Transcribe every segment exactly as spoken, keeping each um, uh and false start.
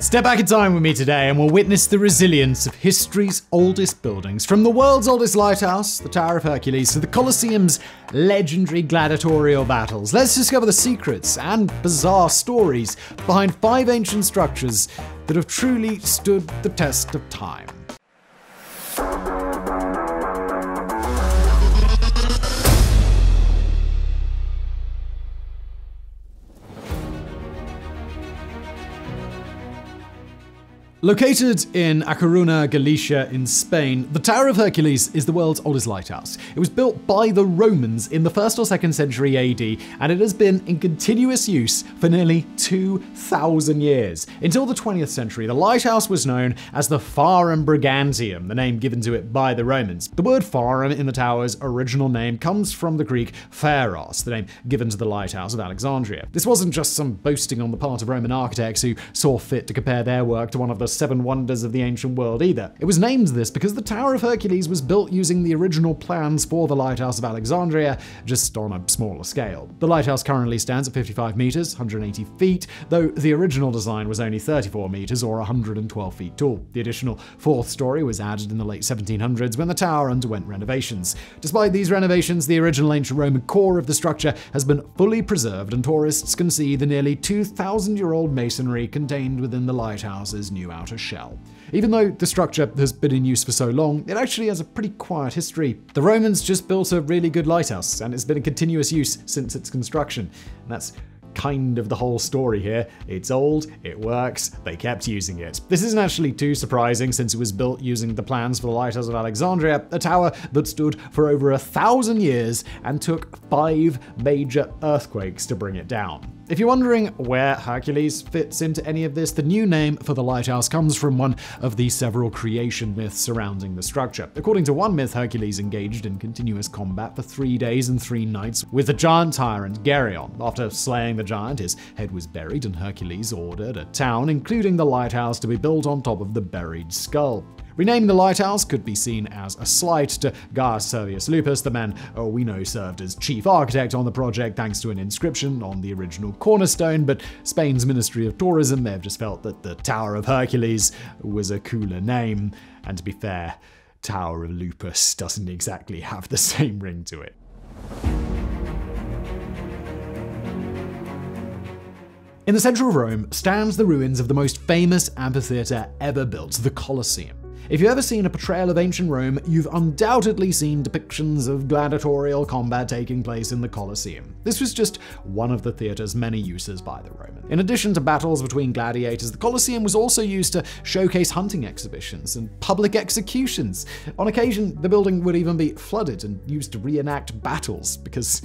Step back in time with me today and we'll witness the resilience of history's oldest buildings. From the world's oldest lighthouse, the Tower of Hercules, to the Colosseum's legendary gladiatorial battles. Let's discover the secrets and bizarre stories behind five ancient structures that have truly stood the test of time. Located in A Coruña, Galicia in Spain, the Tower of Hercules is the world's oldest lighthouse. It was built by the Romans in the first or second century A D, and it has been in continuous use for nearly two thousand years. Until the twentieth century, the lighthouse was known as the Farum Brigantium, the name given to it by the Romans. The word Farum in the tower's original name comes from the Greek Pharos, the name given to the lighthouse of Alexandria. This wasn't just some boasting on the part of Roman architects who saw fit to compare their work to one of the seven wonders of the ancient world either. It was named this because the Tower of Hercules was built using the original plans for the Lighthouse of Alexandria, just on a smaller scale. The lighthouse currently stands at fifty-five meters, one hundred eighty feet, though the original design was only thirty-four meters or one hundred twelve feet tall. The additional fourth story was added in the late seventeen hundreds when the tower underwent renovations. Despite these renovations, the original ancient Roman core of the structure has been fully preserved and tourists can see the nearly two thousand year old masonry contained within the lighthouse's new outer shell. Even though the structure has been in use for so long, it actually has a pretty quiet history. The Romans just built a really good lighthouse, and it's been in continuous use since its construction. And that's kind of the whole story here. It's old, it works, they kept using it. This isn't actually too surprising since it was built using the plans for the Lighthouse of Alexandria, a tower that stood for over a thousand years and took five major earthquakes to bring it down. If you're wondering where Hercules fits into any of this, the new name for the lighthouse comes from one of the several creation myths surrounding the structure. According to one myth, Hercules engaged in continuous combat for three days and three nights with the giant tyrant Geryon. After slaying the giant, his head was buried and Hercules ordered a town, including the lighthouse, to be built on top of the buried skull. Renaming the lighthouse could be seen as a slight to Gaius Servius Lupus, the man oh, we know served as chief architect on the project thanks to an inscription on the original cornerstone, but Spain's Ministry of Tourism may have just felt that the Tower of Hercules was a cooler name. And to be fair, Tower of Lupus doesn't exactly have the same ring to it. In the center of Rome stands the ruins of the most famous amphitheater ever built, the Colosseum. If you've ever seen a portrayal of ancient Rome, you've undoubtedly seen depictions of gladiatorial combat taking place in the Colosseum. This was just one of the theatre's many uses by the Romans. In addition to battles between gladiators, the Colosseum was also used to showcase hunting exhibitions and public executions. On occasion, the building would even be flooded and used to reenact battles because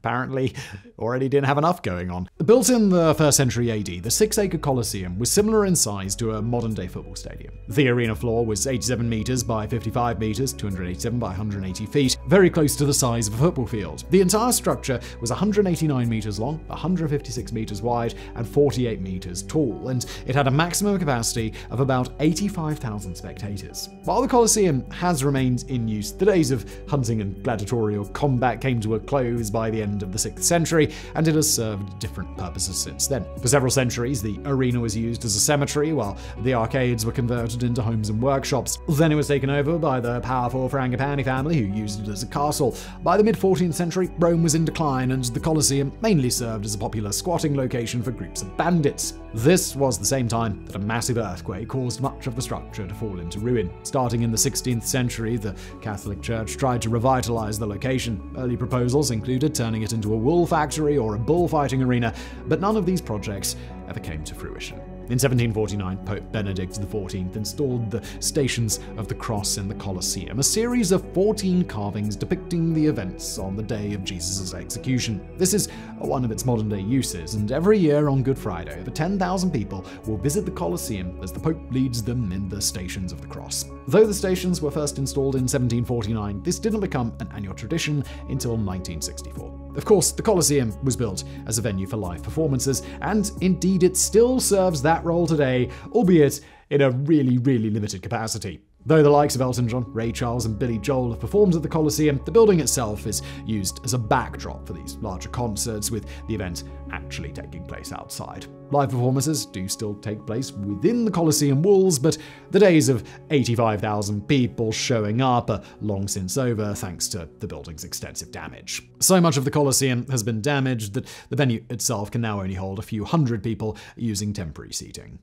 apparently already didn't have enough going on. Built in the first century A D, the six acre Colosseum was similar in size to a modern-day football stadium. The arena floor was eighty-seven meters by fifty-five meters, two hundred eighty-seven by one hundred eighty feet, very close to the size of a football field. The entire structure was one hundred eighty-nine meters long, one hundred fifty-six meters wide, and forty-eight meters tall, and it had a maximum capacity of about eighty-five thousand spectators. While the Colosseum has remained in use, the days of hunting and gladiatorial combat came to a close by the end of the sixth century, and it has served different purposes since then. For several centuries, the arena was used as a cemetery, while the arcades were converted into homes and workshops. Then it was taken over by the powerful Frangipani family, who used it as a castle. By the mid fourteenth century, Rome was in decline, and the Colosseum mainly served as a popular squatting location for groups of bandits. This was the same time that a massive earthquake caused much of the structure to fall into ruin. Starting in the sixteenth century, the Catholic Church tried to revitalize the location. Early proposals included turning it into a wool factory or a bullfighting arena, but none of these projects ever came to fruition. In seventeen forty-nine, Pope Benedict the fourteenth installed the Stations of the Cross in the Colosseum, a series of fourteen carvings depicting the events on the day of Jesus' execution. This is one of its modern-day uses, and every year on Good Friday, over ten thousand people will visit the Colosseum as the Pope leads them in the Stations of the Cross. Though the stations were first installed in seventeen forty-nine, this didn't become an annual tradition until nineteen sixty-four. Of course, the Colosseum was built as a venue for live performances, and indeed it still serves that role today, albeit in a really, really limited capacity. Though the likes of Elton John, Ray Charles, and Billy Joel have performed at the Colosseum, the building itself is used as a backdrop for these larger concerts, with the event actually taking place outside. Live performances do still take place within the Colosseum walls, but the days of eighty-five thousand people showing up are long since over thanks to the building's extensive damage. So much of the Colosseum has been damaged that the venue itself can now only hold a few hundred people using temporary seating.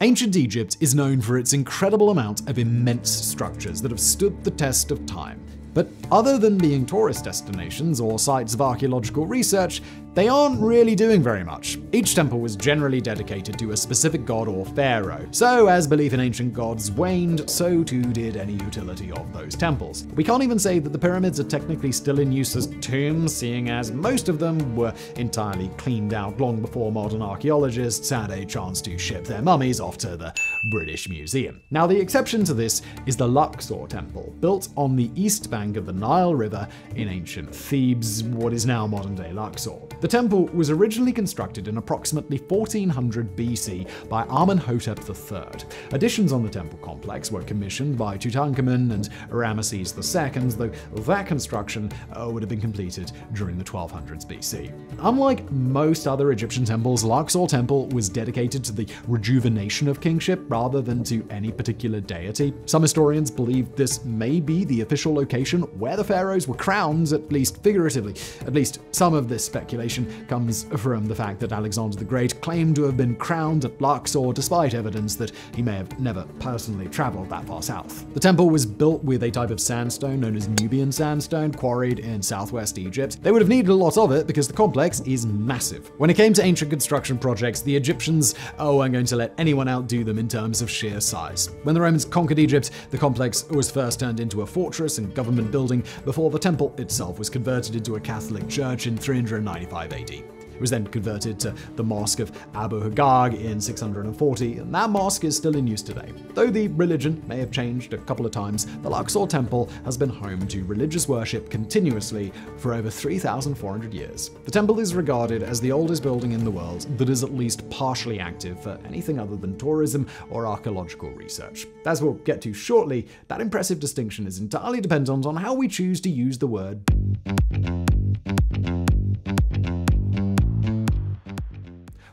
Ancient Egypt is known for its incredible amount of immense structures that have stood the test of time. But other than being tourist destinations or sites of archaeological research, they aren't really doing very much. Each temple was generally dedicated to a specific god or pharaoh. So as belief in ancient gods waned, so too did any utility of those temples. We can't even say that the pyramids are technically still in use as tombs, seeing as most of them were entirely cleaned out long before modern archaeologists had a chance to ship their mummies off to the British Museum. Now, the exception to this is the Luxor Temple, built on the east bank of the Nile River in ancient Thebes, what is now modern-day Luxor. The temple was originally constructed in approximately fourteen hundred B C by Amenhotep the third. Additions on the temple complex were commissioned by Tutankhamun and Ramesses the second, though that construction uh, would have been completed during the twelve hundreds B C. Unlike most other Egyptian temples, Luxor Temple was dedicated to the rejuvenation of kingship rather than to any particular deity. Some historians believe this may be the official location where the pharaohs were crowned, at least figuratively. At least some of this speculation comes from the fact that Alexander the Great claimed to have been crowned at Luxor, despite evidence that he may have never personally traveled that far south. The temple was built with a type of sandstone known as Nubian sandstone, quarried in southwest Egypt. They would have needed a lot of it because the complex is massive. When it came to ancient construction projects, the Egyptians oh, weren't going to let anyone outdo them in terms of sheer size. When the Romans conquered Egypt, the complex was first turned into a fortress and government building before the temple itself was converted into a Catholic church in three hundred ninety-five A D. It was then converted to the Mosque of Abu Hagag in six hundred forty, and that mosque is still in use today. Though the religion may have changed a couple of times, the Luxor Temple has been home to religious worship continuously for over three thousand four hundred years. The temple is regarded as the oldest building in the world that is at least partially active for anything other than tourism or archaeological research. As we'll get to shortly, that impressive distinction is entirely dependent on how we choose to use the word.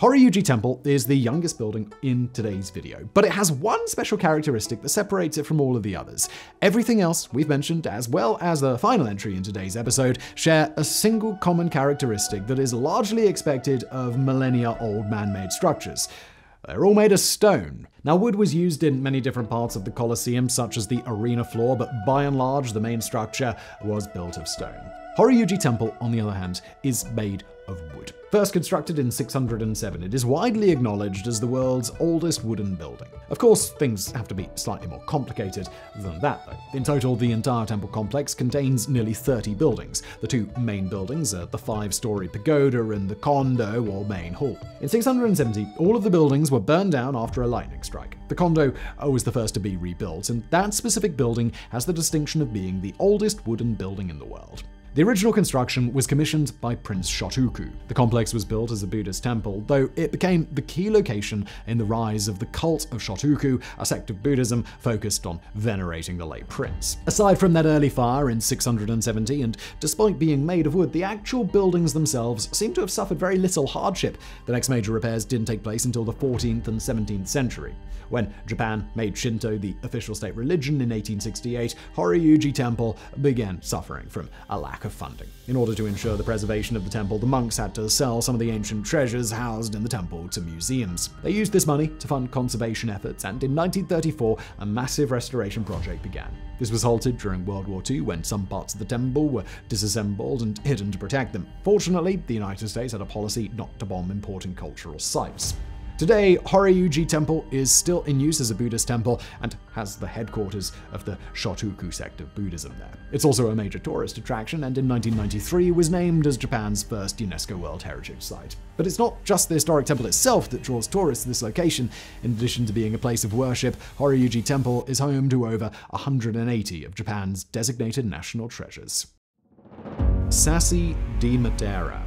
Hōryū-ji Temple is the youngest building in today's video, but it has one special characteristic that separates it from all of the others. Everything else we've mentioned, as well as the final entry in today's episode, share a single common characteristic that is largely expected of millennia-old man-made structures. They're all made of stone. Now, wood was used in many different parts of the Colosseum, such as the arena floor, but by and large, the main structure was built of stone. Hōryū-ji Temple, on the other hand, is made of wood. First constructed in six hundred seven, it is widely acknowledged as the world's oldest wooden building. Of course, things have to be slightly more complicated than that, though. In total, the entire temple complex contains nearly thirty buildings. The two main buildings are the five-story pagoda and the Kondo, or main hall. In six hundred seventy, all of the buildings were burned down after a lightning strike. The Kondo was the first to be rebuilt, and that specific building has the distinction of being the oldest wooden building in the world. The original construction was commissioned by Prince Shotoku. The complex was built as a Buddhist temple, though it became the key location in the rise of the cult of Shotoku, a sect of Buddhism focused on venerating the late prince. Aside from that early fire in six hundred seventy, and despite being made of wood, the actual buildings themselves seem to have suffered very little hardship. The next major repairs didn't take place until the fourteenth and seventeenth century. When Japan made Shinto the official state religion in eighteen sixty-eight, Hōryū-ji Temple began suffering from a lack of funding. In order to ensure the preservation of the temple, the monks had to sell some of the ancient treasures housed in the temple to museums. They used this money to fund conservation efforts, and in nineteen thirty-four, a massive restoration project began. This was halted during World War Two when some parts of the temple were disassembled and hidden to protect them. Fortunately, the United States had a policy not to bomb important cultural sites. Today, Hōryū-ji Temple is still in use as a Buddhist temple and has the headquarters of the Shotoku sect of Buddhism there. It's also a major tourist attraction, and in nineteen ninety-three was named as Japan's first UNESCO World Heritage Site. But it's not just the historic temple itself that draws tourists to this location. In addition to being a place of worship, Hōryū-ji Temple is home to over one hundred eighty of Japan's designated national treasures. Sassi di Matera.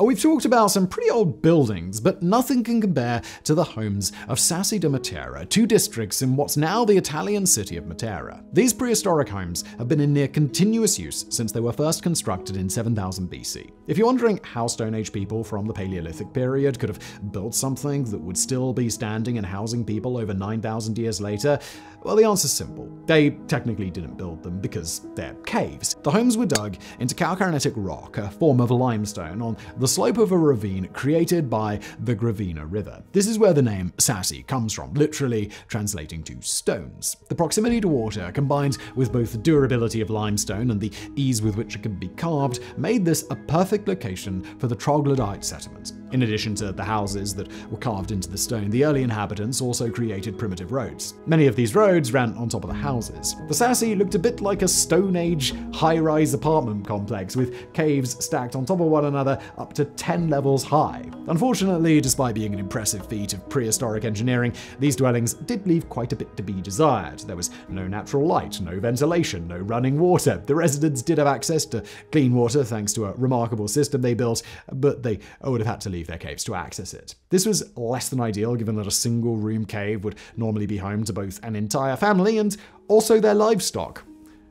We've talked about some pretty old buildings, but nothing can compare to the homes of Sassi di Matera, two districts in what's now the Italian city of Matera. These prehistoric homes have been in near continuous use since they were first constructed in seven thousand B C. If you're wondering how Stone Age people from the Paleolithic period could have built something that would still be standing and housing people over nine thousand years later, well, the answer's simple. They technically didn't build them because they're caves. The homes were dug into calcarenitic rock, a form of limestone, on the slope of a ravine created by the Gravina River. This is where the name Sassi comes from, literally translating to stones. The proximity to water, combined with both the durability of limestone and the ease with which it can be carved, made this a perfect location for the troglodyte settlements. In addition to the houses that were carved into the stone, the early inhabitants also created primitive roads. Many of these roads ran on top of the houses. The Sassi looked a bit like a Stone Age high-rise apartment complex, with caves stacked on top of one another up to ten levels high. Unfortunately, despite being an impressive feat of prehistoric engineering, these dwellings did leave quite a bit to be desired. There was no natural light, no ventilation, no running water. The residents did have access to clean water thanks to a remarkable system they built, but they would have had to leave their caves to access it. This was less than ideal, given that a single room cave would normally be home to both an entire family and also their livestock,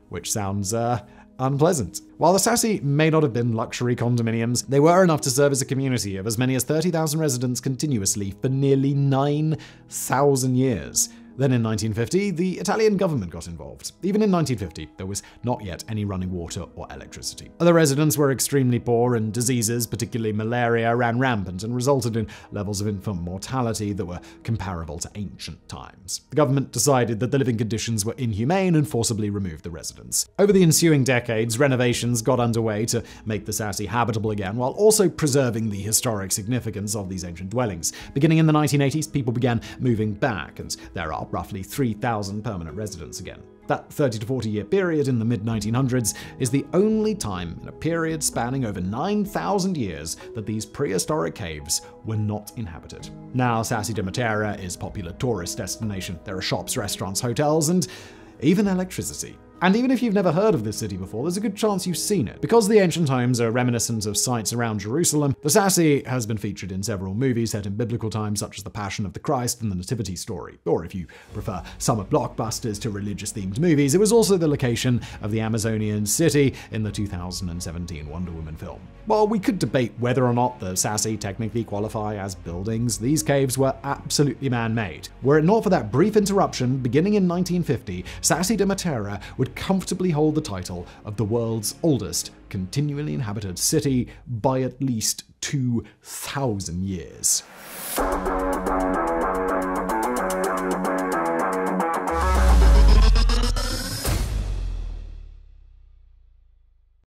which sounds uh, unpleasant. While the Sassi may not have been luxury condominiums, they were enough to serve as a community of as many as thirty thousand residents continuously for nearly nine thousand years. Then in nineteen fifty, the Italian government got involved. Even in nineteen fifty, there was not yet any running water or electricity. The residents were extremely poor, and diseases, particularly malaria, ran rampant and resulted in levels of infant mortality that were comparable to ancient times. The government decided that the living conditions were inhumane and forcibly removed the residents. Over the ensuing decades, renovations got underway to make the Sassi habitable again, while also preserving the historic significance of these ancient dwellings. Beginning in the nineteen eighties, people began moving back, and there are roughly three thousand permanent residents again. That thirty to forty year period in the mid nineteen hundreds is the only time in a period spanning over nine thousand years that these prehistoric caves were not inhabited. Now, Sassi di Matera is a popular tourist destination. There are shops, restaurants, hotels, and even electricity. And even if you've never heard of this city before, there's a good chance you've seen it. Because the ancient homes are reminiscent of sites around Jerusalem, the Sassi has been featured in several movies set in biblical times, such as The Passion of the Christ and The Nativity Story. Or if you prefer summer blockbusters to religious-themed movies, it was also the location of the Amazonian city in the two thousand seventeen Wonder Woman film. While we could debate whether or not the Sassi technically qualify as buildings, these caves were absolutely man-made. Were it not for that brief interruption, beginning in nineteen fifty, Sassi di Matera would comfortably hold the title of the world's oldest continually inhabited city by at least two thousand years.